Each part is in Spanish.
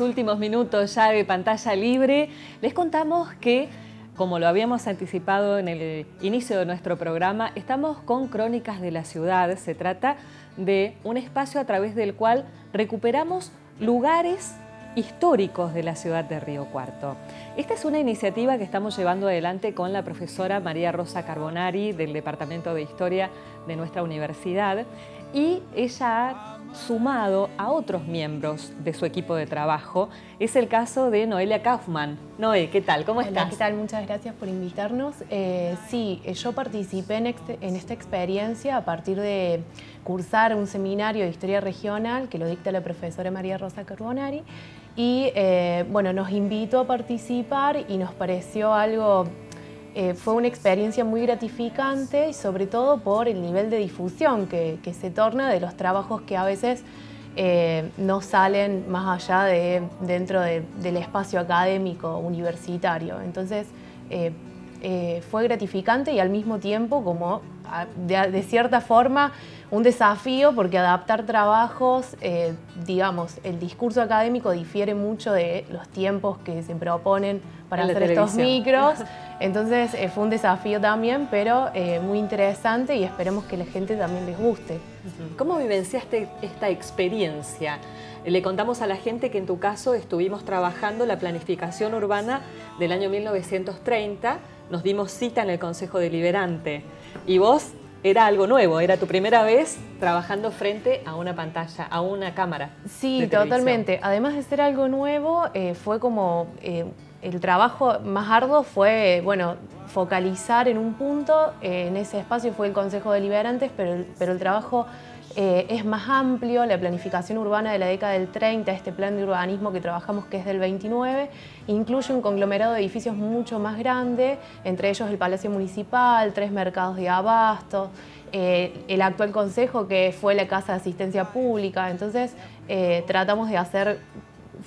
los últimos minutos ya de pantalla libre, les contamos que, como lo habíamos anticipado en el inicio de nuestro programa, estamos con Crónicas de la Ciudad. Se trata de un espacio a través del cual recuperamos lugares históricos de la ciudad de Río Cuarto. Esta es una iniciativa que estamos llevando adelante con la profesora María Rosa Carbonari del Departamento de Historia de nuestra universidad, y ella ha sumado a otros miembros de su equipo de trabajo. Es el caso de Noelia Kaufman. Noé, ¿qué tal? ¿Cómo estás? Hola, ¿qué tal? Muchas gracias por invitarnos. Sí, yo participé en esta experiencia a partir de cursar un seminario de historia regional que lo dicta la profesora María Rosa Carbonari y, bueno, nos invitó a participar y nos pareció algo... fue una experiencia muy gratificante y sobre todo por el nivel de difusión que se torna de los trabajos que a veces no salen más allá de dentro del espacio académico universitario. Entonces fue gratificante y al mismo tiempo como de cierta forma un desafío, porque adaptar trabajos, digamos, el discurso académico difiere mucho de los tiempos que se proponen para hacer estos micros. Entonces fue un desafío también, pero muy interesante, y esperemos que la gente también les guste. ¿Cómo vivenciaste esta experiencia? Le contamos a la gente que en tu caso estuvimos trabajando la planificación urbana del año 1930, nos dimos cita en el Consejo Deliberante y vos... Era algo nuevo, era tu primera vez trabajando frente a una pantalla, a una cámara. Sí, totalmente. Además de ser algo nuevo, fue como el trabajo más arduo fue, bueno, focalizar en un punto. En ese espacio fue el Consejo Deliberantes, pero el trabajo es más amplio. La planificación urbana de la década del 30, este plan de urbanismo que trabajamos, que es del 29, incluye un conglomerado de edificios mucho más grande, entre ellos el Palacio Municipal, 3 mercados de abasto, el actual Consejo, que fue la Casa de Asistencia Pública. Entonces tratamos de hacer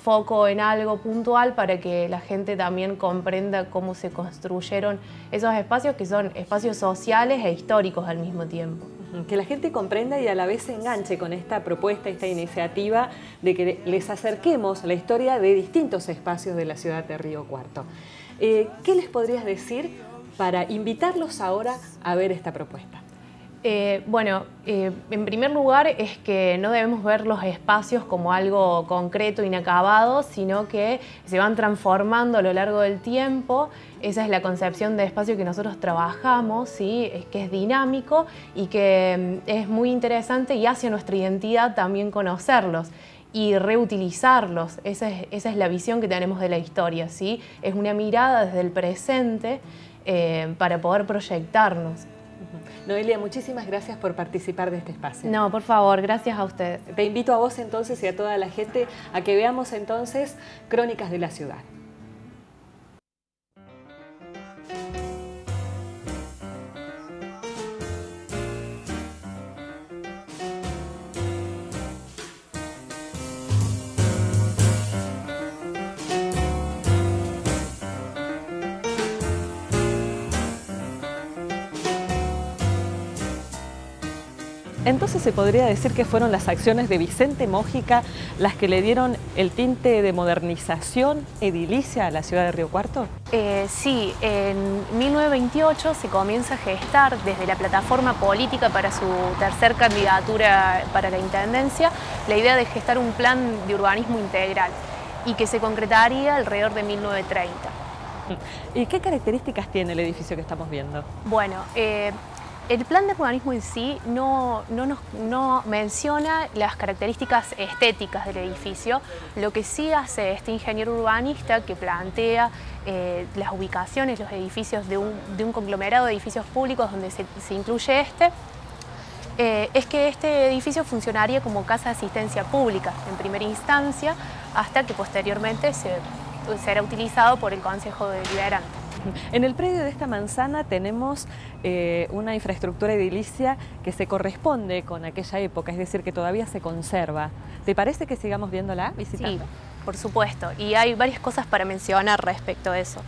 foco en algo puntual para que la gente también comprenda cómo se construyeron esos espacios, que son espacios sociales e históricos al mismo tiempo. Que la gente comprenda y a la vez se enganche con esta propuesta, esta iniciativa de que les acerquemos la historia de distintos espacios de la ciudad de Río Cuarto. ¿Qué les podrías decir para invitarlos ahora a ver esta propuesta? Bueno, en primer lugar es que no debemos ver los espacios como algo concreto, inacabado, sino que se van transformando a lo largo del tiempo. Esa es la concepción de espacio que nosotros trabajamos, ¿sí? Es que es dinámico y que es muy interesante y hacia nuestra identidad también conocerlos y reutilizarlos. Esa es la visión que tenemos de la historia, ¿sí? Es una mirada desde el presente para poder proyectarnos. Noelia, muchísimas gracias por participar de este espacio. No, por favor, gracias a ustedes. Te invito a vos entonces y a toda la gente a que veamos entonces Crónicas de la Ciudad. Entonces se podría decir que fueron las acciones de Vicente Mójica las que le dieron el tinte de modernización edilicia a la ciudad de Río Cuarto. Sí, en 1928 se comienza a gestar desde la plataforma política para su tercer candidatura para la Intendencia la idea de gestar un plan de urbanismo integral y que se concretaría alrededor de 1930. ¿Y qué características tiene el edificio que estamos viendo? Bueno, el plan de urbanismo en sí no menciona las características estéticas del edificio. Lo que sí hace este ingeniero urbanista, que plantea las ubicaciones, los edificios de un conglomerado de edificios públicos donde se incluye este, es que este edificio funcionaría como casa de asistencia pública en primera instancia, hasta que posteriormente será utilizado por el Consejo Deliberante. En el predio de esta manzana tenemos una infraestructura edilicia que se corresponde con aquella época, es decir, que todavía se conserva. ¿Te parece que sigamos viéndola, visitando? Sí, por supuesto, y hay varias cosas para mencionar respecto a eso.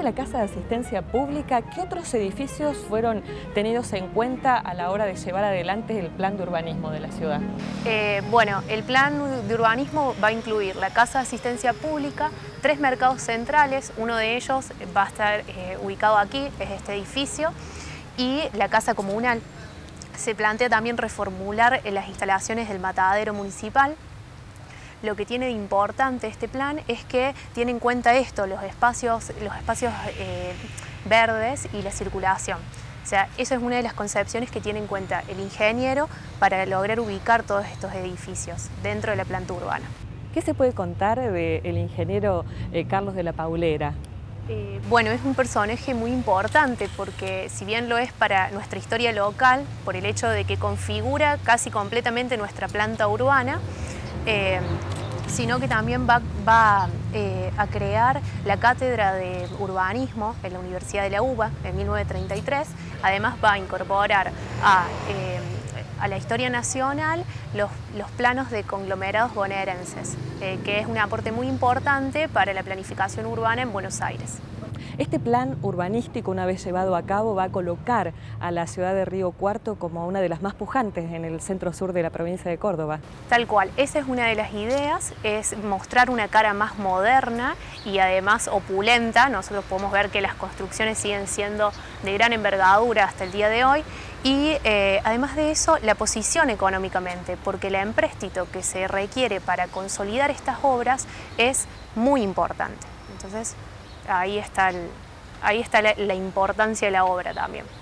de la Casa de Asistencia Pública, ¿qué otros edificios fueron tenidos en cuenta a la hora de llevar adelante el plan de urbanismo de la ciudad? Bueno, el plan de urbanismo va a incluir la Casa de Asistencia Pública, 3 mercados centrales, uno de ellos va a estar ubicado aquí, es este edificio, y la Casa Comunal. Se plantea también reformular las instalaciones del matadero municipal. Lo que tiene de importante este plan es que tiene en cuenta esto, los espacios verdes y la circulación. O sea, eso es una de las concepciones que tiene en cuenta el ingeniero para lograr ubicar todos estos edificios dentro de la planta urbana. ¿Qué se puede contar del ingeniero Carlos de la Paulera? Bueno, es un personaje muy importante porque si bien lo es para nuestra historia local, por el hecho de que configura casi completamente nuestra planta urbana, sino que también va a crear la cátedra de urbanismo en la Universidad de la UBA en 1933, además va a incorporar a la historia nacional los planos de conglomerados bonaerenses, que es un aporte muy importante para la planificación urbana en Buenos Aires. Este plan urbanístico, una vez llevado a cabo, va a colocar a la ciudad de Río Cuarto como una de las más pujantes en el centro-sur de la provincia de Córdoba. Tal cual, esa es una de las ideas, es mostrar una cara más moderna y además opulenta. Nosotros podemos ver que las construcciones siguen siendo de gran envergadura hasta el día de hoy y además de eso la posición económicamente, porque el empréstito que se requiere para consolidar estas obras es muy importante. Entonces, ahí está la importancia de la obra también.